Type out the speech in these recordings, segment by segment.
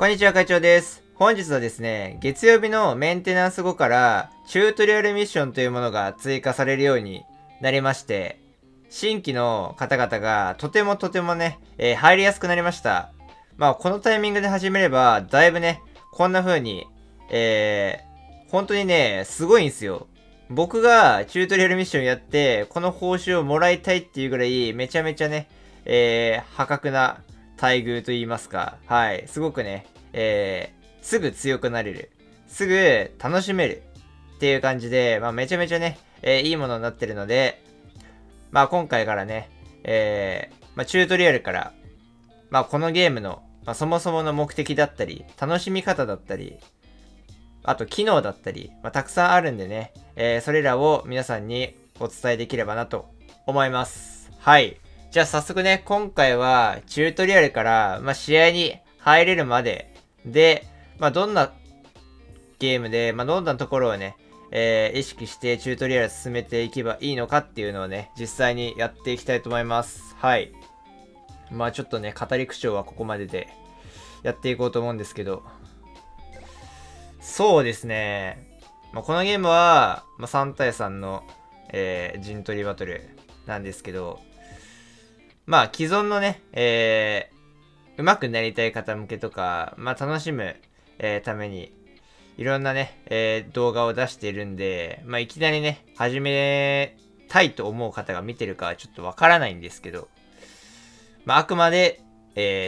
こんにちは、会長です。本日はですね、月曜日のメンテナンス後から、チュートリアルミッションというものが追加されるようになりまして、新規の方々がとてもね、入りやすくなりました。まあ、このタイミングで始めれば、だいぶね、こんな風に、本当にね、すごいんですよ。僕がチュートリアルミッションやって、この報酬をもらいたいっていうぐらい、めちゃめちゃね、破格な待遇と言いますか、はい、すごくね、すぐ強くなれる。すぐ楽しめる。っていう感じで、まあ、めちゃめちゃね、いいものになってるので、まあ、今回からね、チュートリアルから、まあ、このゲームの、まあ、そもそもの目的だったり、楽しみ方だったり、あと機能だったり、まあ、たくさんあるんでね、それらを皆さんにお伝えできればなと思います。はい。じゃあ早速ね、今回はチュートリアルから、まあ、試合に入れるまでで、まあ、どんなゲームで、まあ、どんなところをね、意識してチュートリアル進めていけばいいのかっていうのをね、実際にやっていきたいと思います。はい。まあちょっとね、語り口調はここまででやっていこうと思うんですけど。そうですね。まあ、このゲームは、まあ、3対3の、陣取りバトルなんですけど、まあ、既存のね、上手くなりたい方向けとか、まあ、楽しむ、ために、いろんなね、動画を出しているんで、まあ、いきなりね、始めたいと思う方が見てるかはちょっとわからないんですけど、まあ、あくまで、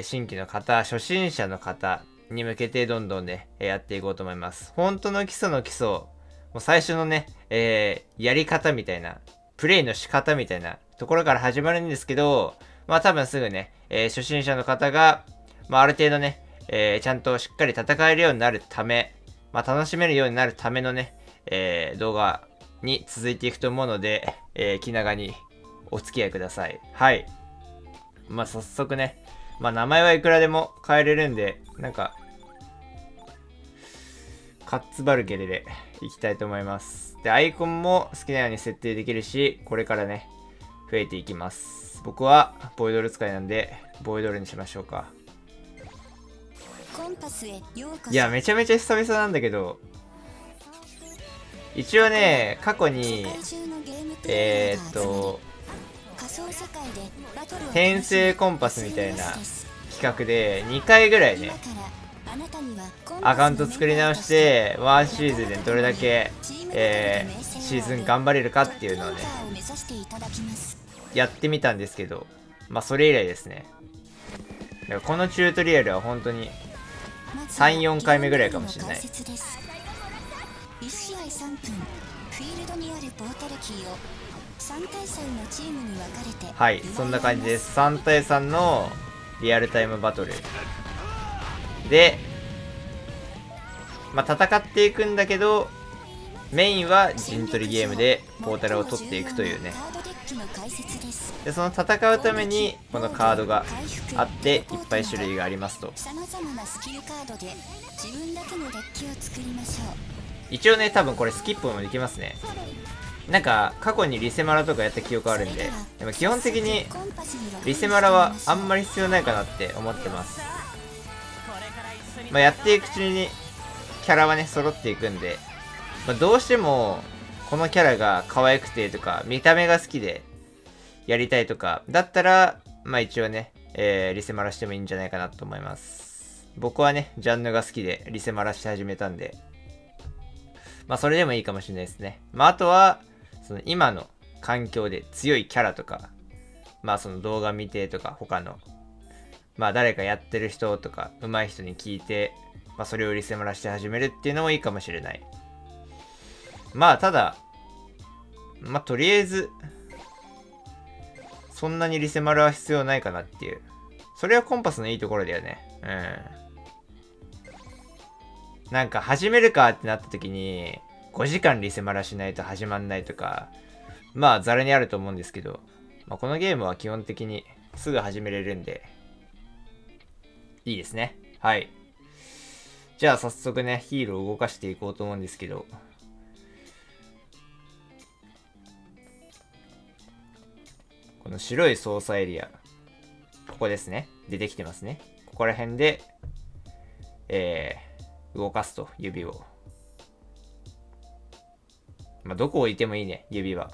新規の方、初心者の方に向けてどんどんね、やっていこうと思います。本当の基礎の基礎、もう最初のね、やり方みたいな、プレイの仕方みたいなところから始まるんですけど、まあ多分すぐね、初心者の方が、まあある程度ね、ちゃんとしっかり戦えるようになるため、まあ楽しめるようになるためのね、動画に続いていくと思うので、気長にお付き合いください。はい。まあ早速ね、まあ名前はいくらでも変えれるんで、なんか、カッツバルゲレでいきたいと思います。で、アイコンも好きなように設定できるし、これからね、増えていきます。僕はボイドル使いなんでボイドルにしましょうか。いやめちゃめちゃ久々なんだけど、一応ね過去に転生コンパスみたいな企画で2回ぐらいねアカウント作り直して1シーズンでどれだけ、シーズン頑張れるかっていうのをねやってみたんですけど、まあそれ以来ですね。だからこのチュートリアルは本当に3、4回目ぐらいかもしれない。はい、そんな感じです。3対3のリアルタイムバトル。で、まあ戦っていくんだけど、メインは陣取りゲームでポータルを取っていくというね。でその戦うためにこのカードがあっていっぱい種類がありますと。一応ね多分これスキップもできますね。なんか過去にリセマラとかやった記憶あるんで、でも基本的にリセマラはあんまり必要ないかなって思ってます。まあ、やっていくうちにキャラはね揃っていくんで、まあ、どうしてもこのキャラが可愛くてとか見た目が好きでやりたいとかだったら、まあ一応ね、リセマラしてもいいんじゃないかなと思います。僕はねジャンヌが好きでリセマラして始めたんで、まあそれでもいいかもしれないですね。まああとはその今の環境で強いキャラとか、まあその動画見てとか他のまあ誰かやってる人とか上手い人に聞いて、まあ、それをリセマラして始めるっていうのもいいかもしれない。まあただまあとりあえずそんなにリセマルは必要ないかなっていう。それはコンパスのいいところだよね。うん。なんか始めるかってなった時に5時間リセマルしないと始まんないとか、まあザラにあると思うんですけど、まあ、このゲームは基本的にすぐ始めれるんで、いいですね。はい。じゃあ早速ね、ヒーローを動かしていこうと思うんですけど、この白い操作エリア、ここですね。出てきてますね。ここら辺で、動かすと、指を。まあ、どこ置いてもいいね、指は。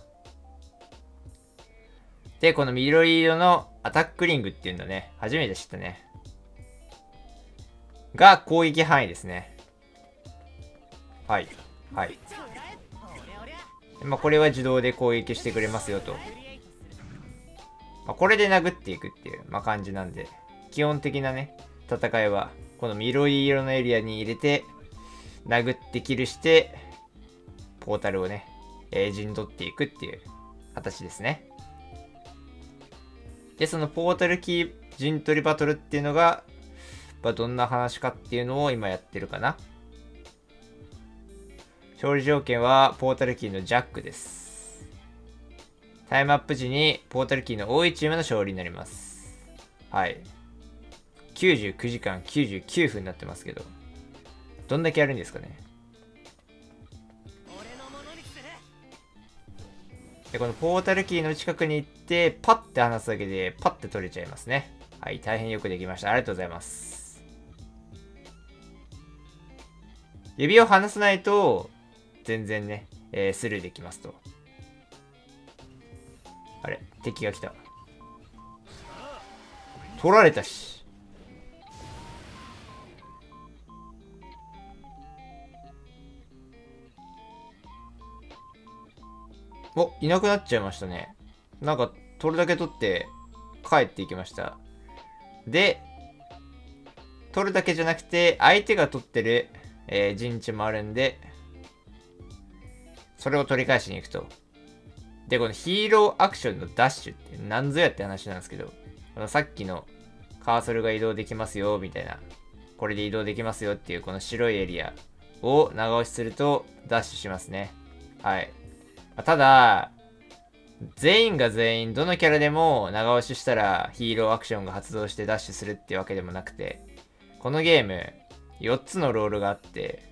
で、この緑色のアタックリングっていうんだね。初めて知ったね。が、攻撃範囲ですね。はい。はい。まあ、これは自動で攻撃してくれますよと。まあ、これで殴っていくっていう、まあ、感じなんで。基本的なね、戦いは、この緑色のエリアに入れて、殴ってキルして、ポータルをね、陣取っていくっていう形ですね。で、そのポータルキー陣取りバトルっていうのが、どんな話かっていうのを今やってるかな。勝利条件はポータルキーのジャックです。タイムアップ時にポータルキーの多いチームの勝利になります。はい。99時間99分になってますけど、どんだけやるんですかね。で、このポータルキーの近くに行って、パッて離すだけで、パッて取れちゃいますね。はい、大変よくできました。ありがとうございます。指を離さないと、全然ね、スルーできますと。あれ、敵が来た。取られたし。お、いなくなっちゃいましたね。なんか、取るだけ取って、帰っていきました。で、取るだけじゃなくて、相手が取ってる、陣地もあるんで、それを取り返しに行くと。で、このヒーローアクションのダッシュって何ぞやって話なんですけど、このさっきのカーソルが移動できますよ、みたいな、これで移動できますよっていう、この白いエリアを長押しすると、ダッシュしますね。はい。ただ、全員が全員どのキャラでも長押ししたらヒーローアクションが発動してダッシュするってわけでもなくて、このゲーム4つのロールがあって、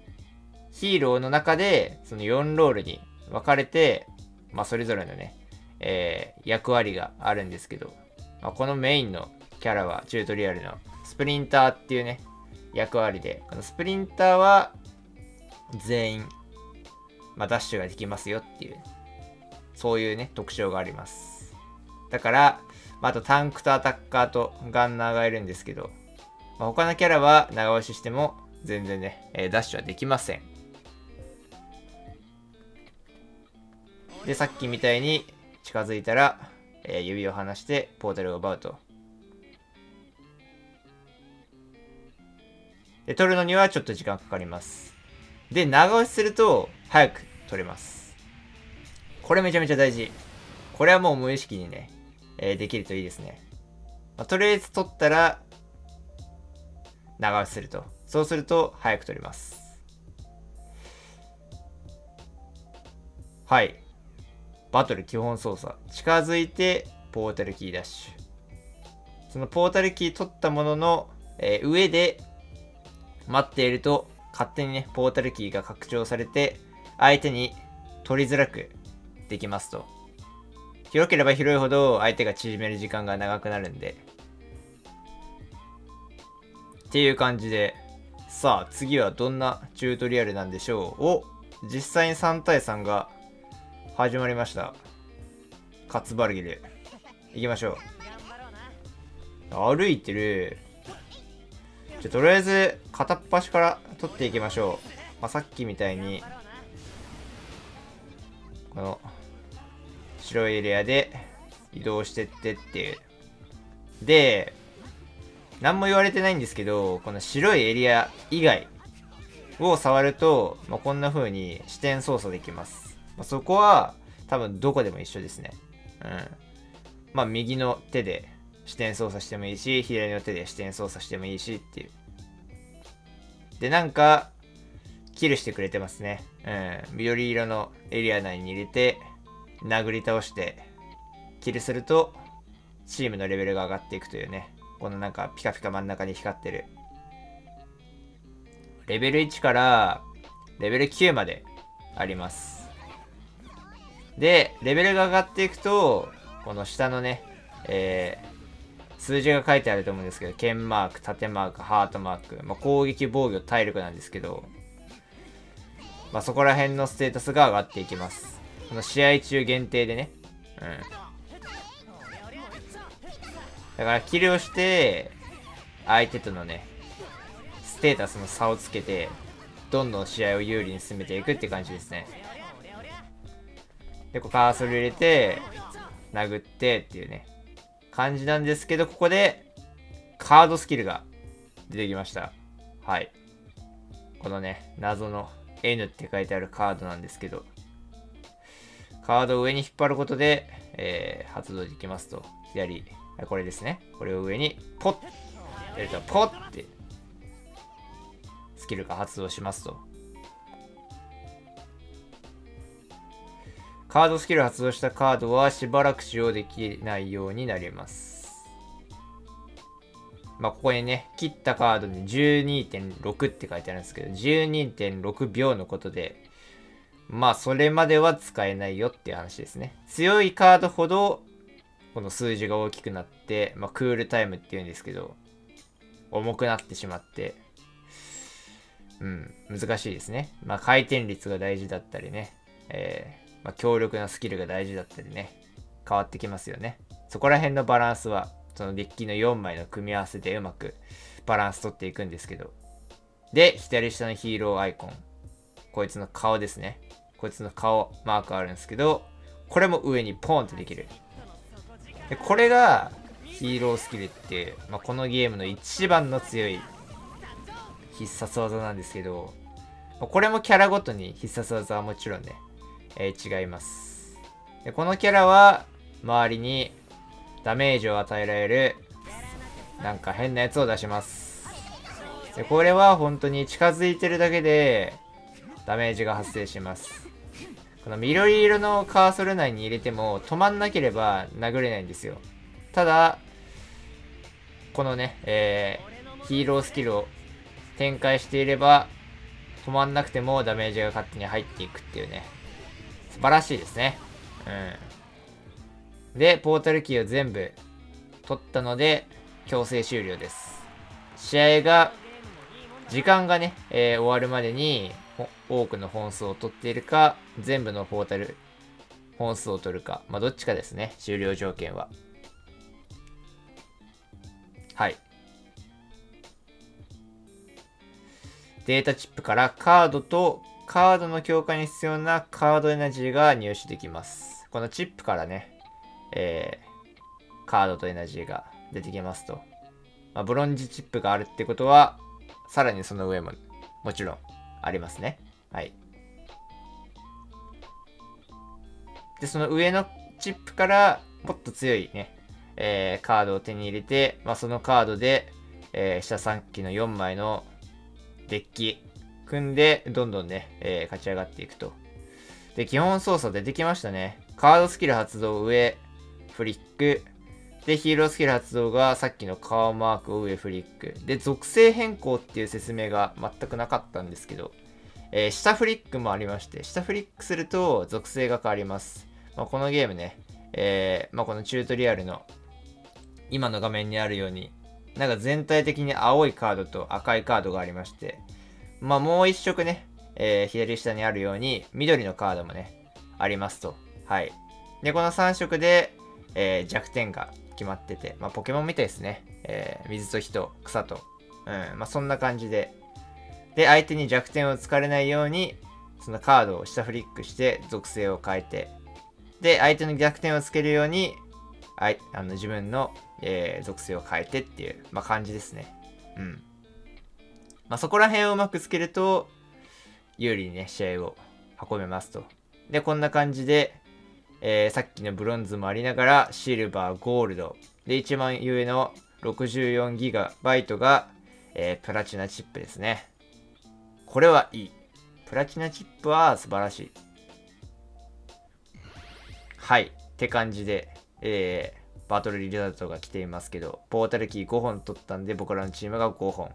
ヒーローの中でその4ロールに分かれて、まあ、それぞれのね、役割があるんですけど、まあ、このメインのキャラはチュートリアルのスプリンターっていうね役割で、このスプリンターは全員、まあ、ダッシュができますよっていう、そういうね、特徴があります。だから、あとタンクとアタッカーとガンナーがいるんですけど、まあ、他のキャラは長押ししても全然ね、ダッシュはできません。で、さっきみたいに近づいたら、指を離してポータルを奪うと。で、取るのにはちょっと時間かかります。で、長押しすると早く取れます。これめちゃめちゃ大事。これはもう無意識にね、できるといいですね。まあ、とりあえず取ったら、長押しすると。そうすると、早く取れます。はい。バトル基本操作。近づいて、ポータルキーダッシュ。そのポータルキー取ったものの、上で待っていると、勝手にね、ポータルキーが拡張されて、相手に取りづらく、できますと。広ければ広いほど相手が縮める時間が長くなるんでっていう感じで、さあ次はどんなチュートリアルなんでしょう。お、実際に3対3が始まりました。カツバルギルいきましょう。歩いてる。じゃとりあえず片っ端から取っていきましょう。まあ、さっきみたいにこの白いエリアで移動してってっていう。で、何も言われてないんですけど、この白いエリア以外を触ると、まあ、こんな風に視点操作できます。まあ、そこは多分どこでも一緒ですね。うん。まあ右の手で視点操作してもいいし、左の手で視点操作してもいいしっていう。で、なんか、キルしてくれてますね。うん。緑色のエリア内に入れて、殴り倒して、キルすると、チームのレベルが上がっていくというね。このなんかピカピカ真ん中に光ってる。レベル1からレベル9まであります。で、レベルが上がっていくと、この下のね、数字が書いてあると思うんですけど、剣マーク、縦マーク、ハートマーク、まあ、攻撃、防御、体力なんですけど、まあ、そこら辺のステータスが上がっていきます。この試合中限定でね。だからキルをして相手とのねステータスの差をつけて、どんどん試合を有利に進めていくって感じですね。でこうカーソル入れて殴ってっていうね感じなんですけど、ここでカードスキルが出てきました。はい、このね謎の N って書いてあるカードなんですけど、カードを上に引っ張ることで、発動できますと。左、これですね。これを上にポッやるとポッってスキルが発動しますと。カードスキル発動したカードはしばらく使用できないようになります。まあここにね切ったカードに 12.6 って書いてあるんですけど、 12.6 秒のことで、まあそれまでは使えないよっていう話ですね。強いカードほどこの数字が大きくなって、まあ、クールタイムっていうんですけど、重くなってしまって、難しいですね。まあ、回転率が大事だったりね、まあ、強力なスキルが大事だったりね、変わってきますよね。そこら辺のバランスは、そのデッキの4枚の組み合わせでうまくバランス取っていくんですけど。で、左下のヒーローアイコン。こいつの顔ですね。こいつの顔、マークあるんですけど、これも上にポンってできる。でこれがヒーロースキルって、まあ、このゲームの一番の強い必殺技なんですけど、これもキャラごとに必殺技はもちろんね、違います。でこのキャラは周りにダメージを与えられるなんか変なやつを出します。でこれは本当に近づいてるだけでダメージが発生します。この緑色のカーソル内に入れても止まんなければ殴れないんですよ。ただ、このね、ヒーロースキルを展開していれば止まんなくてもダメージが勝手に入っていくっていうね、素晴らしいですね。で、ポータルキーを全部取ったので強制終了です。試合が時間がね、終わるまでに多くの本数を取っているか、全部のポータル本数を取るか、まあ、どっちかですね、終了条件は。はい。データチップからカードとカードの強化に必要なカードエナジーが入手できます。このチップからね、カードとエナジーが出てきますと。まあ、ブロンズチップがあるってことは、さらにその上ももちろんありますね。はい。で、その上のチップからもっと強いね、カードを手に入れて、まあ、そのカードで、下3期の4枚のデッキ組んでどんどんね、勝ち上がっていくと。で、基本操作出てきましたね。カードスキル発動上フリックで、ヒーロースキル発動がさっきの顔マークを上フリックで、属性変更っていう説明が全くなかったんですけど、下フリックもありまして、下フリックすると属性が変わります。まあ、このゲームね、まあ、このチュートリアルの今の画面にあるように、なんか全体的に青いカードと赤いカードがありまして、まあもう一色ね、左下にあるように緑のカードもね、ありますと。はい。で、この3色で、弱点が決まってて、まあポケモンみたいですね。水と火と草と。まあそんな感じで。で、相手に弱点を突かれないように、そのカードを下フリックして属性を変えて、で、相手の弱点をつけるように、自分の、属性を変えてっていう、まあ、感じですね。まあ、そこら辺をうまくつけると、有利にね、試合を運べますと。で、こんな感じで、さっきのブロンズもありながら、シルバー、ゴールド。で、一番上の 64GB が、プラチナチップですね。これはいい。プラチナチップは素晴らしい。はい。って感じで、バトルリザルトが来ていますけど、ポータルキー5本取ったんで、僕らのチームが5本。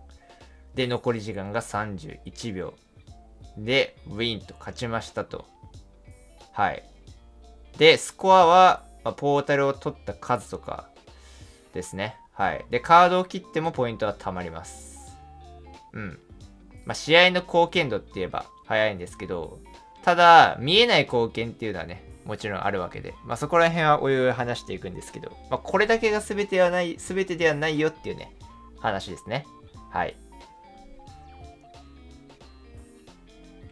で、残り時間が31秒。で、ウィンと勝ちましたと。はい。で、スコアは、まあ、ポータルを取った数とかですね。はい。で、カードを切ってもポイントは貯まります。うん。まあ、試合の貢献度って言えば早いんですけど、ただ、見えない貢献っていうのはね、もちろんあるわけで、まあ、そこら辺はおいおい話していくんですけど、まあ、これだけが全てではないよっていうね、話ですね。はい。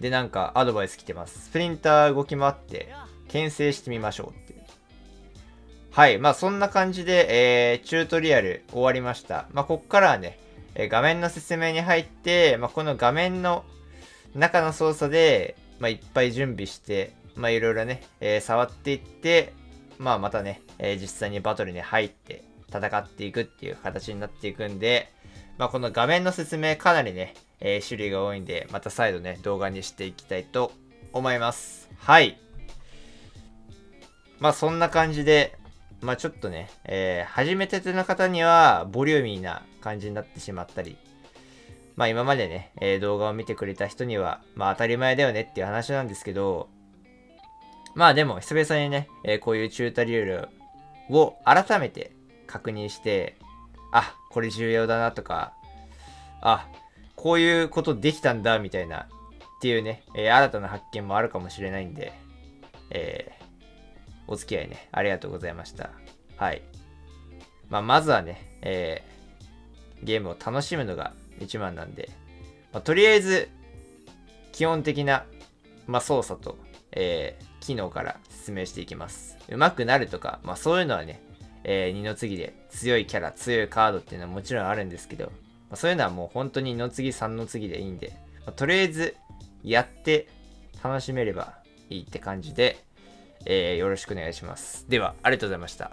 で、なんかアドバイス来てます。スプリンター動き回って、牽制してみましょうっていう。はい。まあ、そんな感じで、チュートリアル終わりました。まあ、こっからはね、画面の説明に入って、まあ、この画面の中の操作で、まあ、いっぱい準備して、まあ、いろいろね、触っていって、まあ、またね、実際にバトルに入って戦っていくっていう形になっていくんで、まあ、この画面の説明かなりね、種類が多いんで、また再度ね、動画にしていきたいと思います。はい。まあ、そんな感じで、まあ、ちょっとね、初めての方には、ボリューミーな感じになってしまったり、まあ、今までね、動画を見てくれた人には、まあ、当たり前だよねっていう話なんですけど、まあ、でも、久々にね、こういうチュートリアルを改めて確認して、あ、これ重要だなとか、あ、こういうことできたんだみたいなっていうね、新たな発見もあるかもしれないんで、お付き合いね、ありがとうございました。はい。まあ、まずはね、ゲームを楽しむのが一番なんで、まあ、とりあえず、基本的な、まあ、操作と、機能から説明していきます。上手くなるとか、まあ、そういうのはね、二の次で強いキャラ、強いカードっていうのはもちろんあるんですけど、そういうのはもう本当に2の次3の次でいいんで、とりあえずやって楽しめればいいって感じで、よろしくお願いします。では、ありがとうございました。